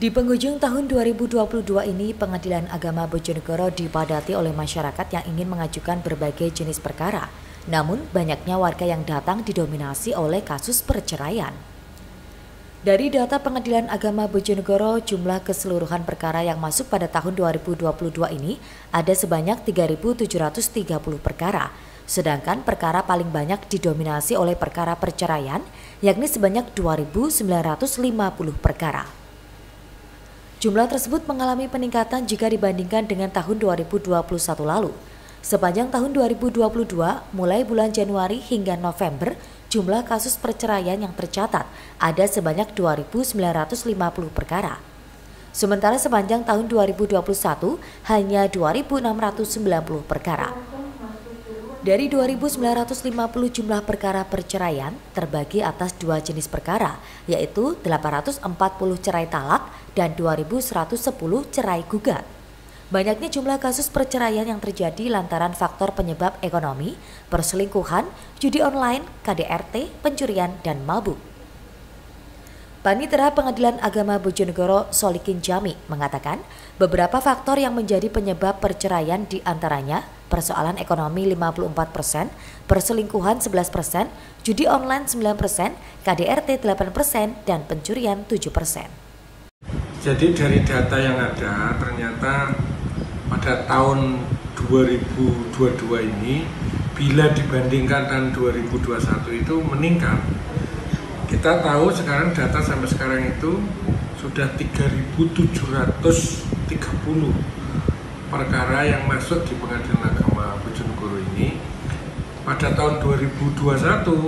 Di penghujung tahun 2022 ini, Pengadilan Agama Bojonegoro dipadati oleh masyarakat yang ingin mengajukan berbagai jenis perkara. Namun, banyaknya warga yang datang didominasi oleh kasus perceraian. Dari data Pengadilan Agama Bojonegoro, jumlah keseluruhan perkara yang masuk pada tahun 2022 ini ada sebanyak 3.730 perkara. Sedangkan perkara paling banyak didominasi oleh perkara perceraian, yakni sebanyak 2.950 perkara. Jumlah tersebut mengalami peningkatan jika dibandingkan dengan tahun 2021 lalu. Sepanjang tahun 2022, mulai bulan Januari hingga November, jumlah kasus perceraian yang tercatat ada sebanyak 2.950 perkara. Sementara sepanjang tahun 2021 hanya 2.690 perkara. Dari 2.950 jumlah perkara perceraian terbagi atas dua jenis perkara, yaitu 840 cerai talak dan 2.110 cerai gugat. Banyaknya jumlah kasus perceraian yang terjadi lantaran faktor penyebab ekonomi, perselingkuhan, judi online, KDRT, pencurian, dan mabuk. Panitera Pengadilan Agama Bojonegoro Solikin Jami mengatakan beberapa faktor yang menjadi penyebab perceraian diantaranya persoalan ekonomi 54%, perselingkuhan 11%, judi online 9%, KDRT 8%, dan pencurian 7%. Jadi dari data yang ada ternyata pada tahun 2022 ini bila dibandingkan tahun 2021 itu meningkat. Kita tahu sekarang data sampai sekarang itu sudah 3.730 perkara yang masuk di Pengadilan Agama Bojonegoro ini. Pada tahun 2021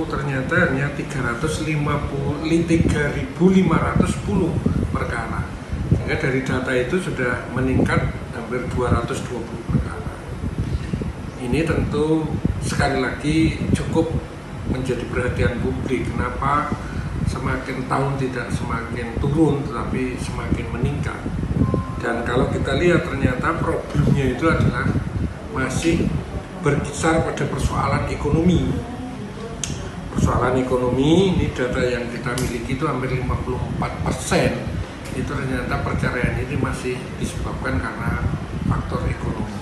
ternyata hanya 3.510 perkara. Sehingga dari data itu sudah meningkat hampir 220 perkara. Ini tentu sekali lagi cukup menjadi perhatian publik. Kenapa semakin tahun tidak semakin turun tetapi semakin meningkat? Dan kalau kita lihat ternyata problemnya itu adalah masih berkisar pada persoalan ekonomi. Persoalan ekonomi ini data yang kita miliki itu hampir 54% itu ternyata perceraian ini masih disebabkan karena faktor ekonomi.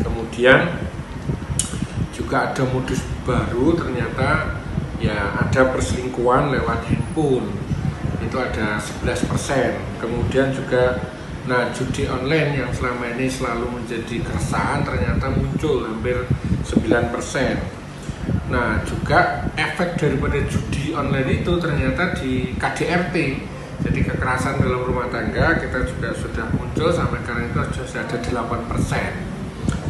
Kemudian juga ada modus baru, ternyata ya ada perselingkuhan lewat handphone itu ada 11%. Kemudian juga judi online yang selama ini selalu menjadi keresahan ternyata muncul hampir 9%. Juga efek daripada judi online itu ternyata di KDRT, jadi kekerasan dalam rumah tangga kita juga sudah muncul sampai sekarang itu sudah ada 8%.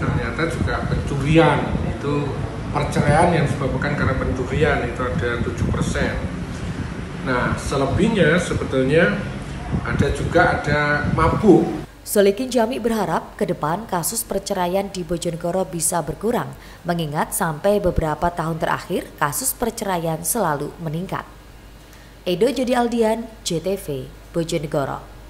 Ternyata juga pencurian itu perceraian yang disebabkan karena pencurian itu ada 7%. Selebihnya sebetulnya ada mabuk. Solikin Jami berharap ke depan kasus perceraian di Bojonegoro bisa berkurang, mengingat sampai beberapa tahun terakhir kasus perceraian selalu meningkat. Edo Jodi Aldian, JTV Bojonegoro.